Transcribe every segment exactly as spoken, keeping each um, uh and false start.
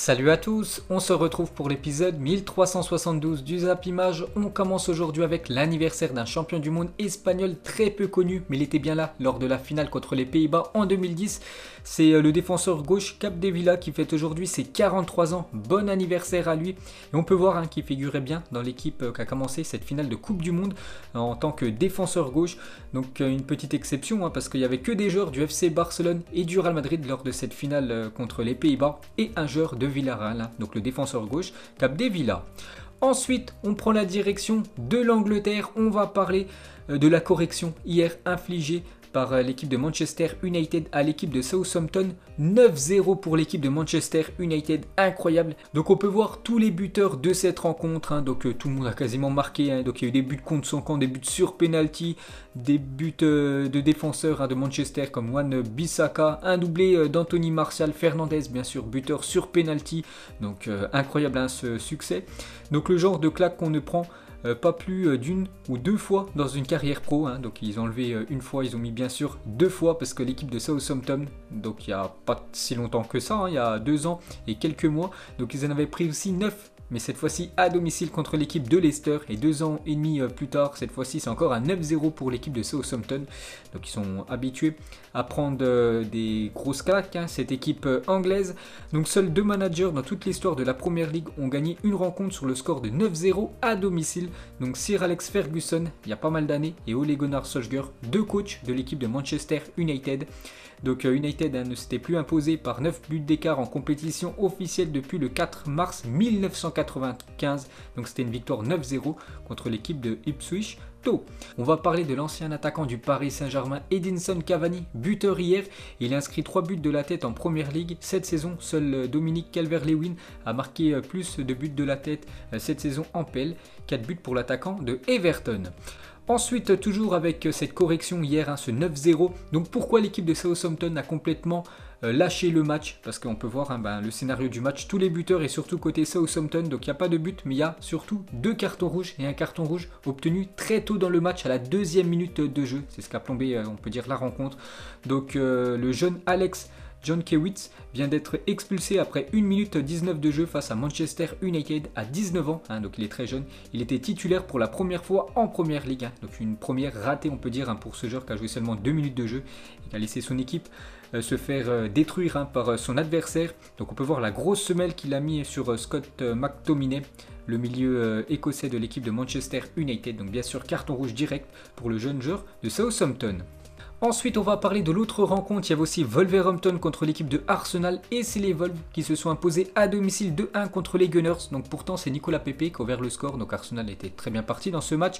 Salut à tous, on se retrouve pour l'épisode mille trois cent soixante-douze du Zap Image. On commence aujourd'hui avec l'anniversaire d'un champion du monde espagnol très peu connu, mais il était bien là lors de la finale contre les Pays-Bas en deux mille dix. C'est le défenseur gauche Capdevila qui fête aujourd'hui ses quarante-trois ans. Bon anniversaire à lui. Et on peut voir hein, qu'il figurait bien dans l'équipe qu'a commencé cette finale de Coupe du Monde en tant que défenseur gauche. Donc une petite exception hein, parce qu'il n'y avait que des joueurs du F C Barcelone et du Real Madrid lors de cette finale contre les Pays-Bas et un joueur de Villarreal, donc le défenseur gauche Capdevila. Ensuite, on prend la direction de l'Angleterre. On va parler de la correction hier infligée par l'équipe de Manchester United à l'équipe de Southampton. neuf zéro pour l'équipe de Manchester United, incroyable. Donc on peut voir tous les buteurs de cette rencontre, hein. Donc euh, tout le monde a quasiment marqué, hein. Donc il y a eu des buts contre son camp, des buts sur penalty, des buts euh, de défenseurs hein, de Manchester comme Wan Bissaka, un doublé euh, d'Anthony Martial, Fernandez bien sûr, buteur sur penalty. Donc euh, incroyable hein, ce succès. Donc le genre de claque qu'on ne prend Euh, pas plus euh, d'une ou deux fois dans une carrière pro, hein. Donc ils ont levé euh, une fois, ils ont mis bien sûr deux fois parce que l'équipe de Southampton, donc il n'y a pas si longtemps que ça, hein, il y a deux ans et quelques mois, donc ils en avaient pris aussi neuf, mais cette fois-ci à domicile contre l'équipe de Leicester, et deux ans et demi euh, plus tard, cette fois-ci c'est encore un neuf zéro pour l'équipe de Southampton, donc ils sont habitués à prendre euh, des grosses claques, hein, cette équipe euh, anglaise. Donc seuls deux managers dans toute l'histoire de la Première Ligue ont gagné une rencontre sur le score de neuf zéro à domicile. Donc Sir Alex Ferguson il y a pas mal d'années et Ole Gunnar Solskjaer, deux coachs de l'équipe de Manchester United. Donc United hein, ne s'était plus imposé par neuf buts d'écart en compétition officielle depuis le quatre mars mille neuf cent quatre-vingt-quinze. Donc c'était une victoire neuf zéro contre l'équipe de Ipswich Town. On va parler de l'ancien attaquant du Paris Saint-Germain, Edinson Cavani, buteur hier. Il a inscrit trois buts de la tête en Première Ligue. Cette saison, seul Dominique Calvert-Lewin a marqué plus de buts de la tête cette saison en P L. quatre buts pour l'attaquant de Everton. Ensuite, toujours avec cette correction hier, hein, ce neuf zéro, donc pourquoi l'équipe de Southampton a complètement euh, lâché le match? Parce qu'on peut voir hein, ben, le scénario du match, tous les buteurs et surtout côté Southampton, donc il n'y a pas de but, mais il y a surtout deux cartons rouges et un carton rouge obtenu très tôt dans le match à la deuxième minute de jeu. C'est ce qu'a plombé, euh, on peut dire, la rencontre. Donc euh, le jeune Alex John Kewitz vient d'être expulsé après une minute dix-neuf de jeu face à Manchester United à dix-neuf ans, hein, donc il est très jeune. Il était titulaire pour la première fois en Première Ligue, hein, donc une première ratée on peut dire hein, pour ce joueur qui a joué seulement deux minutes de jeu et qui a laissé son équipe euh, se faire euh, détruire hein, par euh, son adversaire. Donc on peut voir la grosse semelle qu'il a mis sur euh, Scott euh, McTominay, le milieu euh, écossais de l'équipe de Manchester United. Donc bien sûr carton rouge direct pour le jeune joueur de Southampton. Ensuite, on va parler de l'autre rencontre. Il y avait aussi Wolverhampton contre l'équipe de Arsenal et c'est les Wolves qui se sont imposés à domicile deux un contre les Gunners. Donc pourtant, c'est Nicolas Pépé qui a ouvert le score. Donc Arsenal était très bien parti dans ce match.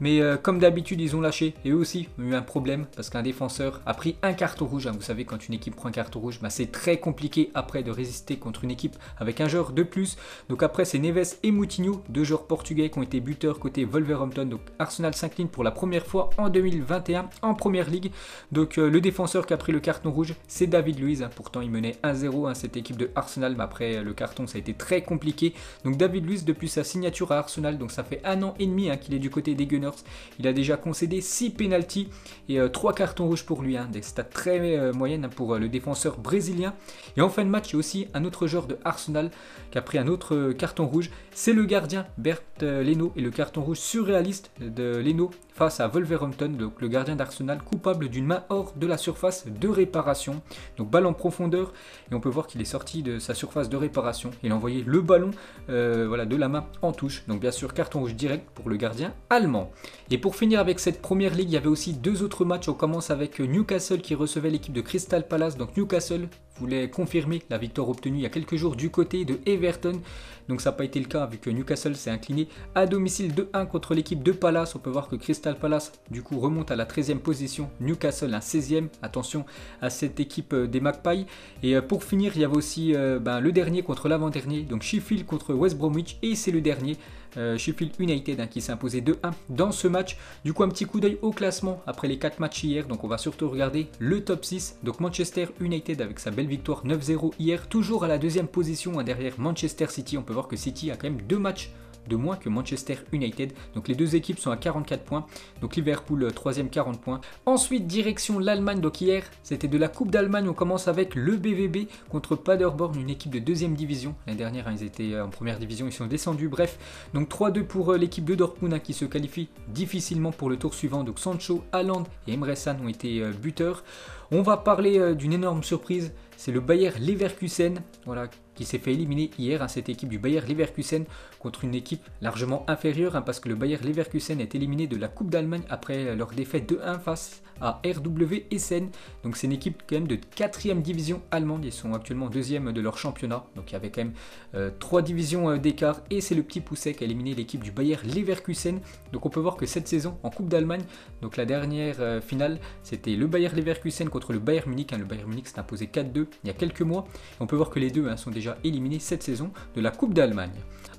Mais euh, comme d'habitude, ils ont lâché et eux aussi ont eu un problème parce qu'un défenseur a pris un carton rouge. Hein. Vous savez, quand une équipe prend un carton rouge, bah, c'est très compliqué après de résister contre une équipe avec un joueur de plus. Donc après, c'est Neves et Moutinho, deux joueurs portugais qui ont été buteurs côté Wolverhampton. Donc Arsenal s'incline pour la première fois en deux mille vingt et un en Première Ligue. Donc euh, le défenseur qui a pris le carton rouge, c'est David Luiz, hein. Pourtant il menait un zéro hein, cette équipe de Arsenal, mais après euh, le carton ça a été très compliqué. Donc David Luiz depuis sa signature à Arsenal, donc ça fait un an et demi hein, qu'il est du côté des Gunners, il a déjà concédé six pénaltys et euh, trois cartons rouges pour lui, hein, des stats très euh, moyennes hein, pour euh, le défenseur brésilien. Et en fin de match il y a aussi un autre joueur de Arsenal qui a pris un autre euh, carton rouge, c'est le gardien Bert euh, Leno, et le carton rouge surréaliste de Leno face à Wolverhampton, donc le gardien d'Arsenal coupable d'une main hors de la surface de réparation. Donc balle en profondeur et on peut voir qu'il est sorti de sa surface de réparation. Il a envoyé le ballon euh, voilà, de la main en touche. Donc bien sûr carton rouge direct pour le gardien allemand. Et pour finir avec cette Première Ligue, il y avait aussi deux autres matchs. On commence avec Newcastle qui recevait l'équipe de Crystal Palace. Donc Newcastle voulait confirmer la victoire obtenue il y a quelques jours du côté de Everton. Donc ça n'a pas été le cas vu que Newcastle s'est incliné à domicile deux un contre l'équipe de Palace. On peut voir que Crystal Palace du coup remonte à la treizième position, Newcastle à seizième. Attention à cette équipe des Magpies. Et pour finir il y avait aussi euh, ben, le dernier contre l'avant-dernier, donc Sheffield contre West Bromwich, et c'est le dernier euh, Sheffield United hein, qui s'est imposé deux un dans ce match. Du coup un petit coup d'œil au classement après les quatre matchs hier. Donc on va surtout regarder le top six. Donc Manchester United avec sa belle victoire neuf zéro hier, toujours à la deuxième position hein, derrière Manchester City. On peut voir que City a quand même deux matchs de moins que Manchester United. Donc les deux équipes sont à quarante-quatre points. Donc Liverpool troisième quarante points. Ensuite direction l'Allemagne. Donc hier c'était de la Coupe d'Allemagne. On commence avec le B V B contre Paderborn, une équipe de deuxième division. L'année dernière hein, ils étaient en première division, ils sont descendus. Bref, donc trois deux pour l'équipe de Dortmund hein, qui se qualifie difficilement pour le tour suivant. Donc Sancho, Haaland et Emre San ont été euh, buteurs. On va parler euh, d'une énorme surprise. C'est le Bayer Leverkusen, voilà, qui s'est fait éliminer hier, hein, cette équipe du Bayer Leverkusen contre une équipe largement inférieure, hein, parce que le Bayer Leverkusen est éliminé de la Coupe d'Allemagne après leur défaite deux un face à R W Essen. Donc c'est une équipe quand même de quatrième division allemande, ils sont actuellement deuxième de leur championnat, donc il y avait quand même euh, trois divisions euh, d'écart, et c'est le petit Poucet qui a éliminé l'équipe du Bayer Leverkusen. Donc on peut voir que cette saison en Coupe d'Allemagne, donc la dernière euh, finale, c'était le Bayer Leverkusen contre le Bayern Munich, hein, le Bayern Munich s'est imposé quatre deux. Il y a quelques mois, on peut voir que les deux hein, sont déjà éliminés cette saison de la Coupe d'Allemagne.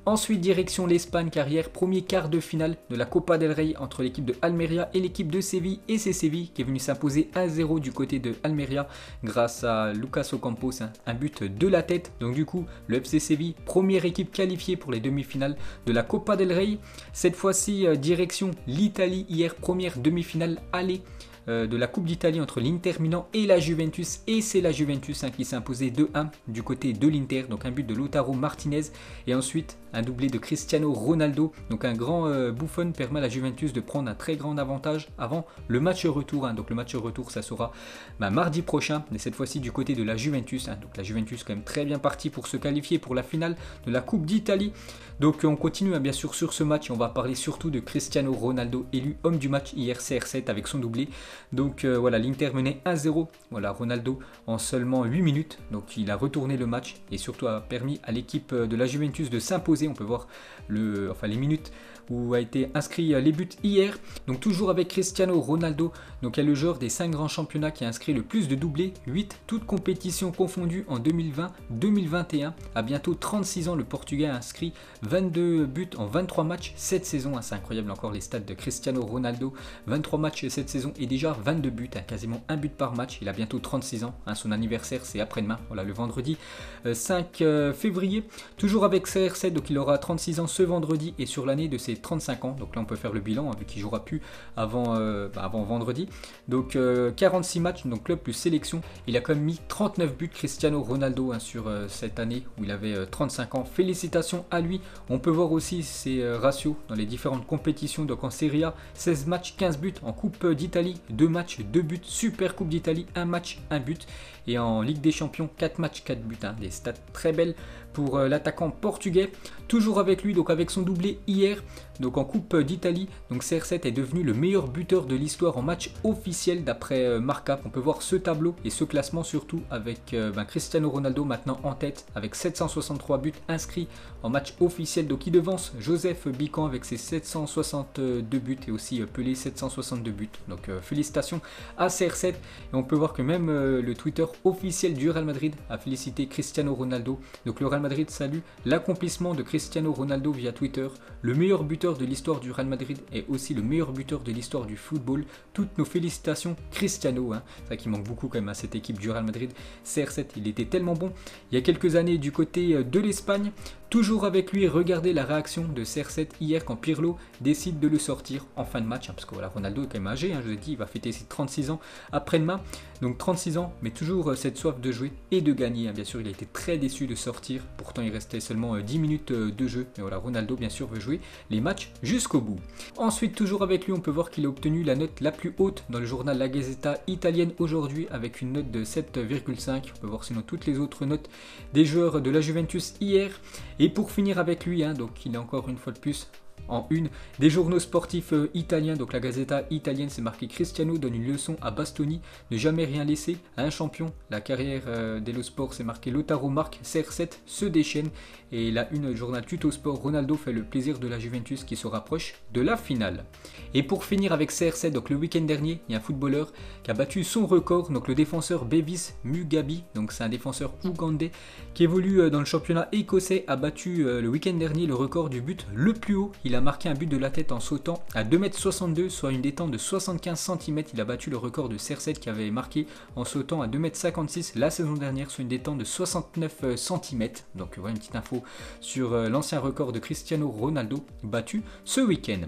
Ensuite, direction l'Espagne, carrière, premier quart de finale de la Copa del Rey entre l'équipe de Almeria et l'équipe de Séville. Et c'est Séville qui est venu s'imposer un zéro du côté de Almeria grâce à Lucas Ocampos, hein, un but de la tête. Donc du coup, le F C Séville, première équipe qualifiée pour les demi-finales de la Copa del Rey. Cette fois-ci, direction l'Italie, hier, première demi-finale aller de la Coupe d'Italie entre l'Inter Milan et la Juventus, et c'est la Juventus hein, qui s'est imposée deux un du côté de l'Inter, donc un but de Lautaro Martinez et ensuite un doublé de Cristiano Ronaldo. Donc un grand euh, Buffon permet à la Juventus de prendre un très grand avantage avant le match retour hein. Donc le match retour ça sera bah, mardi prochain, mais cette fois-ci du côté de la Juventus hein. Donc la Juventus quand même très bien partie pour se qualifier pour la finale de la Coupe d'Italie. Donc on continue hein, bien sûr sur ce match, et on va parler surtout de Cristiano Ronaldo, élu homme du match hier C R sept avec son doublé. Donc euh, voilà, l'Inter menait un zéro, voilà, Ronaldo en seulement huit minutes, donc il a retourné le match et surtout a permis à l'équipe de la Juventus de s'imposer. On peut voir le, enfin, les minutes où a été inscrit les buts hier. Donc toujours avec Cristiano Ronaldo, donc il y a le joueur des cinq grands championnats qui a inscrit le plus de doublés, huit, toutes compétitions confondues en deux mille vingt deux mille vingt et un. À bientôt trente-six ans, le Portugais a inscrit vingt-deux buts en vingt-trois matchs cette saison. C'est incroyable encore les stats de Cristiano Ronaldo, vingt-trois matchs cette saison et déjà vingt-deux buts, hein, quasiment un but par match. Il a bientôt trente-six ans, hein, son anniversaire c'est après-demain, voilà, le vendredi euh, cinq euh, février. Toujours avec C R sept, donc il aura trente-six ans ce vendredi et sur l'année de ses trente-cinq ans, donc là on peut faire le bilan hein, vu qu'il jouera plus avant, euh, bah, avant vendredi. Donc euh, quarante-six matchs, donc club plus sélection, il a quand même mis trente-neuf buts Cristiano Ronaldo hein, sur euh, cette année où il avait euh, trente-cinq ans, félicitations à lui. On peut voir aussi ses euh, ratios dans les différentes compétitions, donc en Serie A seize matchs, quinze buts, en Coupe d'Italie deux matchs, deux buts, Super Coupe d'Italie un match, un but, et en Ligue des Champions quatre matchs, quatre buts, hein, des stats très belles pour euh, l'attaquant portugais. Toujours avec lui, donc avec son doublé hier, donc en Coupe d'Italie, donc C R sept est devenu le meilleur buteur de l'histoire en match officiel d'après euh, Marca. On peut voir ce tableau et ce classement surtout avec euh, ben, Cristiano Ronaldo maintenant en tête avec sept cent soixante-trois buts inscrits en match officiel, donc il devance Joseph Bican avec ses sept cent soixante-deux buts et aussi euh, Pelé sept cent soixante-deux buts. Donc euh, félicitations à C R sept, et on peut voir que même euh, le Twitter officiel du Real Madrid a félicité Cristiano Ronaldo. Donc le Real Madrid salue l'accomplissement de Cristiano Ronaldo via Twitter, le meilleur buteur de l'histoire du Real Madrid et aussi le meilleur buteur de l'histoire du football. Toutes nos félicitations Cristiano hein. C'est ça qui manque beaucoup quand même à cette équipe du Real Madrid. C R sept, il était tellement bon il y a quelques années du côté de l'Espagne. Toujours avec lui, regardez la réaction de C R sept hier quand Pirlo décide de le sortir en fin de match, hein, parce que voilà, Ronaldo est quand même âgé, hein, je vous ai dit, il va fêter ses trente-six ans après-demain, donc trente-six ans, mais toujours euh, cette soif de jouer et de gagner. Hein. Bien sûr, il a été très déçu de sortir, pourtant il restait seulement euh, dix minutes euh, de jeu, mais voilà, Ronaldo bien sûr veut jouer les matchs jusqu'au bout. Ensuite, toujours avec lui, on peut voir qu'il a obtenu la note la plus haute dans le journal La Gazzetta italienne aujourd'hui, avec une note de sept virgule cinq, on peut voir sinon toutes les autres notes des joueurs de la Juventus hier. Et pour finir avec lui, hein, donc il est encore une fois de plus en une des journaux sportifs euh, italiens. Donc la Gazzetta italienne, c'est marqué Cristiano donne une leçon à Bastoni, ne jamais rien laisser à un champion. La carrière euh, dello Sport, c'est marqué Lautaro marque, C R sept se déchaîne. Et la une journal Tuto Sport, Ronaldo fait le plaisir de la Juventus qui se rapproche de la finale. Et pour finir avec C R sept, donc le week-end dernier, il y a un footballeur qui a battu son record, donc le défenseur Bevis Mugabi, donc c'est un défenseur ougandais qui évolue euh, dans le championnat écossais, a battu euh, le week-end dernier le record du but le plus haut. Il a a marqué un but de la tête en sautant à deux mètres soixante-deux, soit une détente de soixante-quinze centimètres. Il a battu le record de C R sept qui avait marqué en sautant à deux mètres cinquante-six la saison dernière, soit une détente de soixante-neuf centimètres. Donc voilà une petite info sur l'ancien record de Cristiano Ronaldo battu ce week-end.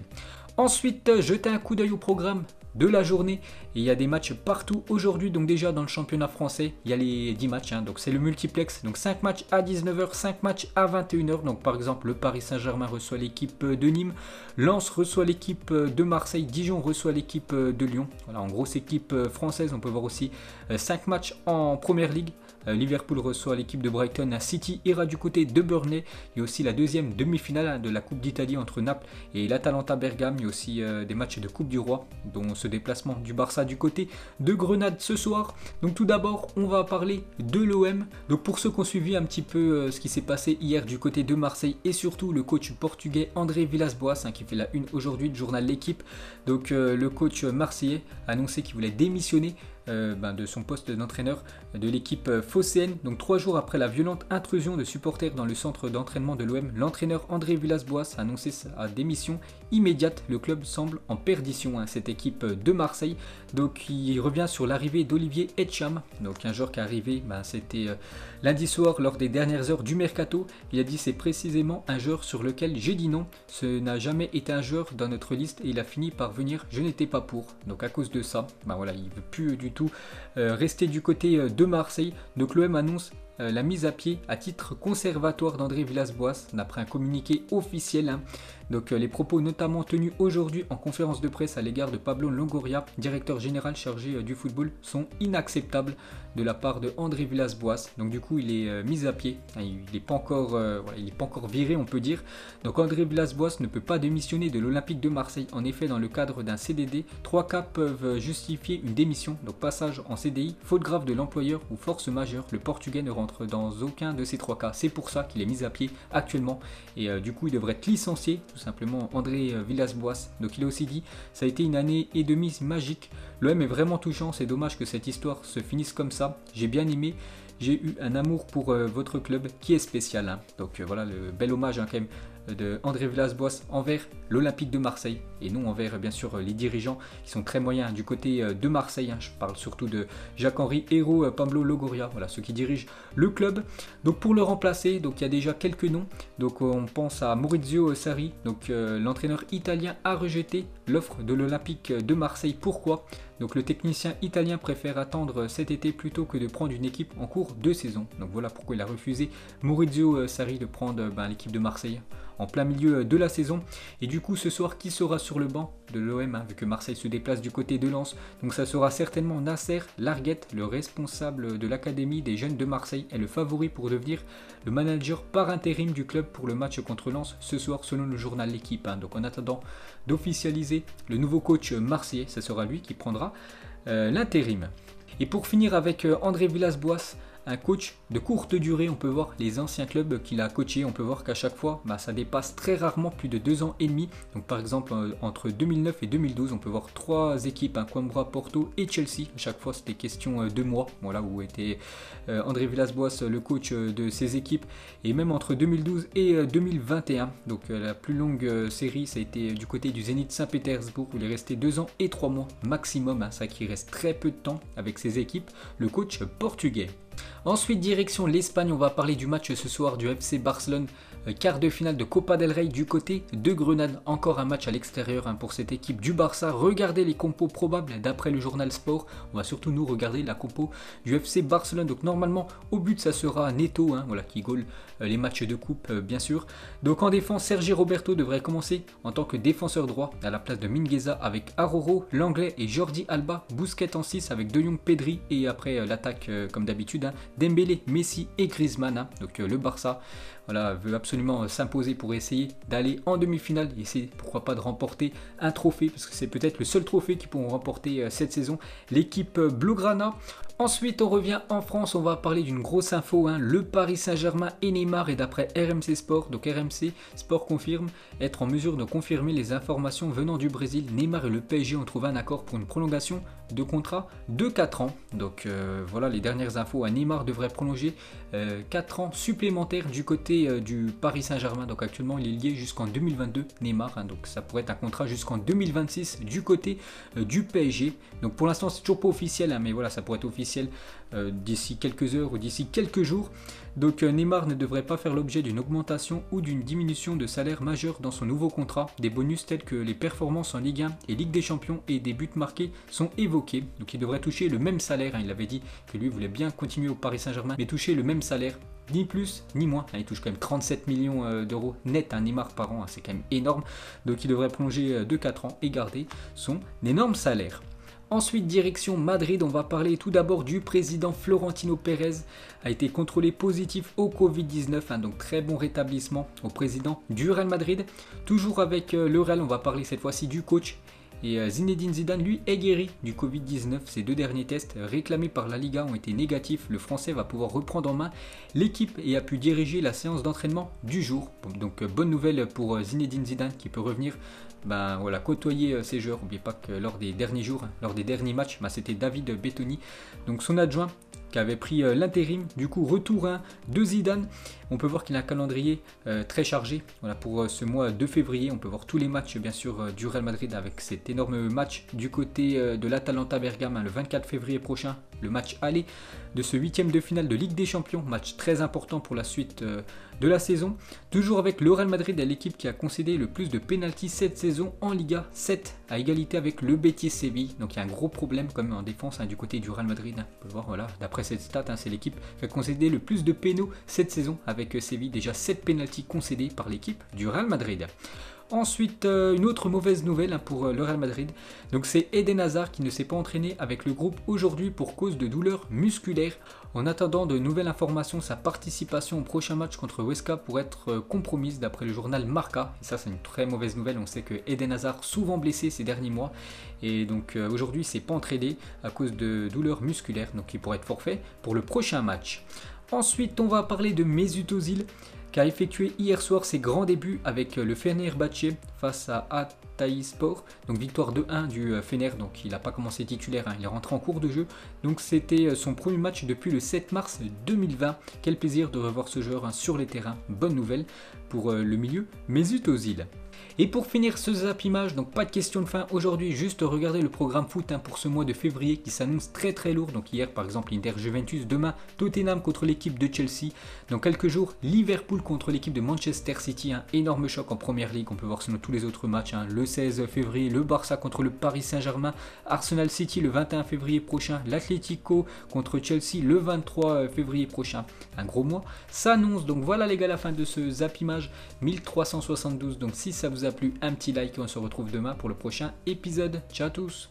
Ensuite, jetez un coup d'œil au programme de la journée. Et il y a des matchs partout aujourd'hui. Donc déjà dans le championnat français, il y a les dix matchs. Hein, donc c'est le multiplex. Donc cinq matchs à dix-neuf heures, cinq matchs à vingt et une heures. Donc par exemple, le Paris Saint-Germain reçoit l'équipe de Nîmes. Lens reçoit l'équipe de Marseille. Dijon reçoit l'équipe de Lyon. Voilà, en grosse équipe française. On peut voir aussi cinq matchs en Première Ligue. Liverpool reçoit l'équipe de Brighton. City ira du côté de Burnley. Il y a aussi la deuxième demi-finale de la Coupe d'Italie entre Naples et l'Atalanta Bergame. Il y a aussi des matchs de Coupe du Roi, dont ce déplacement du Barça du côté de Grenade ce soir. Donc tout d'abord, on va parler de l'O M. Donc pour ceux qui ont suivi un petit peu ce qui s'est passé hier du côté de Marseille, et surtout le coach portugais André Villas-Boas, hein, qui fait la une aujourd'hui du journal L'Équipe. Donc euh, le coach marseillais a annoncé qu'il voulait démissionner Euh, ben de son poste d'entraîneur de l'équipe phocéenne. Donc trois jours après la violente intrusion de supporters dans le centre d'entraînement de l'O M, l'entraîneur André Villas-Boas a annoncé sa démission immédiate. Le club semble en perdition, hein, cette équipe de Marseille. Donc il revient sur l'arrivée d'Olivier Etcham, donc un joueur qui est arrivé, ben, c'était euh, lundi soir lors des dernières heures du mercato. Il a dit: c'est précisément un joueur sur lequel j'ai dit non. Ce n'a jamais été un joueur dans notre liste et il a fini par venir. Je n'étais pas pour. Donc à cause de ça, ben voilà, il ne veut plus du tout Euh, rester du côté de Marseille. Donc l'O M annonce euh, la mise à pied à titre conservatoire d'André Villas-Boas d'après un communiqué officiel. Hein. Donc euh, les propos notamment tenus aujourd'hui en conférence de presse à l'égard de Pablo Longoria, directeur général chargé euh, du football, sont inacceptables de la part de André Villas-Boas. Donc du coup il est euh, mis à pied, hein, il n'est pas encore, euh, voilà, il n'est pas encore viré on peut dire. Donc André Villas-Boas ne peut pas démissionner de l'Olympique de Marseille. En effet, dans le cadre d'un C D D, trois cas peuvent justifier une démission. Donc passage en C D I, faute grave de l'employeur ou force majeure. Le Portugais ne rentre dans aucun de ces trois cas. C'est pour ça qu'il est mis à pied actuellement et euh, du coup il devrait être licencié. Simplement André Villas-Boas. Donc il a aussi dit: ça a été une année et demie magique. L'O M est vraiment touchant. C'est dommage que cette histoire se finisse comme ça. J'ai bien aimé. J'ai eu un amour pour euh, votre club qui est spécial. Hein. Donc euh, voilà le bel hommage hein, quand même de André Villas-Boas envers l'Olympique de Marseille et non envers bien sûr les dirigeants qui sont très moyens du côté de Marseille. Je parle surtout de Jacques-Henri Hérault, Pablo Longoria, voilà ceux qui dirigent le club. Donc pour le remplacer, donc il y a déjà quelques noms. Donc on pense à Maurizio Sarri, donc euh, l'entraîneur italien a rejeté l'offre de l'Olympique de Marseille. Pourquoi? Donc le technicien italien préfère attendre cet été plutôt que de prendre une équipe en cours de saison. Donc voilà pourquoi il a refusé Maurizio Sarri de prendre ben, l'équipe de Marseille en plein milieu de la saison. Et du coup ce soir, qui sera sur le banc de l'O M hein, vu que Marseille se déplace du côté de Lens? Donc ça sera certainement Nasser Larguette, le responsable de l'académie des jeunes de Marseille, est le favori pour devenir le manager par intérim du club pour le match contre Lens ce soir selon le journal L'Équipe. Hein. Donc en attendant d'officialiser le nouveau coach marseillais, ça sera lui qui prendra euh, l'intérim. Et pour finir avec euh, André Villas-Boas, un coach de courte durée, on peut voir les anciens clubs qu'il a coachés, on peut voir qu'à chaque fois bah, ça dépasse très rarement plus de deux ans et demi. Donc par exemple entre deux mille neuf et deux mille douze on peut voir trois équipes, hein, Coimbra, Porto et Chelsea. À chaque fois c'était question de mois, voilà où était euh, André Villas-Boas le coach euh, de ces équipes. Et même entre deux mille douze et euh, deux mille vingt et un, donc euh, la plus longue euh, série ça a été du côté du Zénith Saint-Pétersbourg où il est resté deux ans et trois mois maximum, hein, ça qui reste très peu de temps avec ces équipes, le coach portugais. Ensuite, direction l'Espagne, on va parler du match ce soir du F C Barcelone, quart de finale de Copa del Rey du côté de Grenade. Encore un match à l'extérieur hein, pour cette équipe du Barça. Regardez les compos probables d'après le journal Sport. On va surtout nous regarder la compo du F C Barcelone. Donc normalement, au but, ça sera Neto, hein, voilà, qui goal euh, les matchs de coupe, euh, bien sûr. Donc en défense, Sergi Roberto devrait commencer en tant que défenseur droit à la place de Mingueza avec Aroro, l'Anglais et Jordi Alba. Busquets en six avec De Jong, Pedri et après euh, l'attaque euh, comme d'habitude. Hein, Dembélé, Messi et Griezmann. Hein. Donc euh, le Barça voilà, veut absolument euh, s'imposer pour essayer d'aller en demi-finale et essayer pourquoi pas de remporter un trophée parce que c'est peut-être le seul trophée qu'ils pourront remporter euh, cette saison, l'équipe euh, Blaugrana. Ensuite, on revient en France, on va parler d'une grosse info, hein. Le Paris Saint-Germain et Neymar, et d'après R M C Sport, donc R M C Sport confirme être en mesure de confirmer les informations venant du Brésil. Neymar et le P S G ont trouvé un accord pour une prolongation de contrat de quatre ans. Donc euh, voilà les dernières infos, hein. Neymar devrait prolonger euh, quatre ans supplémentaires du côté euh, du Paris Saint-Germain. Donc actuellement, il est lié jusqu'en deux mille vingt-deux, Neymar, hein. Donc ça pourrait être un contrat jusqu'en deux mille vingt-six du côté euh, du P S G. Donc pour l'instant, c'est toujours pas officiel, hein, mais voilà, ça pourrait être officiel d'ici quelques heures ou d'ici quelques jours. Donc Neymar ne devrait pas faire l'objet d'une augmentation ou d'une diminution de salaire majeure dans son nouveau contrat. Des bonus tels que les performances en Ligue un et Ligue des Champions et des buts marqués sont évoqués. Donc il devrait toucher le même salaire, il avait dit que lui voulait bien continuer au Paris Saint-Germain mais toucher le même salaire, ni plus ni moins. Il touche quand même trente-sept millions d'euros net, hein, Neymar par an, hein, c'est quand même énorme. Donc il devrait plonger de quatre ans et garder son énorme salaire. Ensuite, direction Madrid, on va parler tout d'abord du président Florentino Pérez, a été contrôlé positif au Covid dix-neuf, hein, donc très bon rétablissement au président du Real Madrid. Toujours avec euh, le Real, on va parler cette fois-ci du coach. Et euh, Zinedine Zidane, lui, est guéri du Covid dix-neuf. Ses deux derniers tests réclamés par la Liga ont été négatifs. Le Français va pouvoir reprendre en main l'équipe et a pu diriger la séance d'entraînement du jour. Donc euh, bonne nouvelle pour euh, Zinedine Zidane qui peut revenir. Ben, voilà, côtoyer ses joueurs. N'oubliez pas que lors des derniers jours, lors des derniers matchs, ben, c'était David Bettoni, donc son adjoint, qui avait pris euh, l'intérim. Du coup, retour hein, de Zidane. On peut voir qu'il a un calendrier euh, très chargé. Voilà, pour euh, ce mois de février, on peut voir tous les matchs, bien sûr, euh, du Real Madrid avec cet énorme match du côté euh, de l'Atalanta Bergame, hein, le vingt-quatre février prochain, le match aller de ce huitième de finale de Ligue des Champions. Match très important pour la suite euh, de la saison. Toujours avec le Real Madrid, l'équipe qui a concédé le plus de pénalty cette saison en Liga, sept à égalité avec le Betis Séville. Donc il y a un gros problème quand même en défense, hein, du côté du Real Madrid. Hein. On peut voir, voilà, d'après cette stat, hein, c'est l'équipe qui a concédé le plus de pénaux cette saison avec Séville, déjà sept pénaltys concédés par l'équipe du Real Madrid. Ensuite, euh, une autre mauvaise nouvelle hein, pour euh, le Real Madrid. Donc c'est Eden Hazard qui ne s'est pas entraîné avec le groupe aujourd'hui pour cause de douleurs musculaires. En attendant de nouvelles informations, sa participation au prochain match contre Huesca pourrait être euh, compromise d'après le journal Marca. Et ça, c'est une très mauvaise nouvelle. On sait que Eden Hazard souvent blessé ces derniers mois. Et donc euh, aujourd'hui, il ne s'est pas entraîné à cause de douleurs musculaires. Donc il pourrait être forfait pour le prochain match. Ensuite, on va parler de Mesut Özil, qui a effectué hier soir ses grands débuts avec le Fenerbahçe face à Hatayspor. Donc victoire deux un du Fener, donc il n'a pas commencé titulaire, hein, il est rentré en cours de jeu. Donc c'était son premier match depuis le sept mars deux mille vingt. Quel plaisir de revoir ce joueur hein, sur les terrains. Bonne nouvelle pour euh, le milieu Mesut Özil. Et pour finir ce zap image, donc pas de question de fin aujourd'hui, juste regardez le programme foot hein, pour ce mois de février qui s'annonce très très lourd. Donc hier par exemple Inter Juventus, demain Tottenham contre l'équipe de Chelsea, dans quelques jours Liverpool contre l'équipe de Manchester City, un énorme choc en première ligue, on peut voir sinon tous les autres matchs, hein. Le seize février le Barça contre le Paris Saint-Germain, Arsenal City le vingt et un février prochain, l'Atlético contre Chelsea le vingt-trois février prochain, un gros mois s'annonce. Donc voilà les gars la fin de ce zap image mille trois cent soixante-douze, donc si ça vous a plu un petit like et on se retrouve demain pour le prochain épisode. Ciao à tous.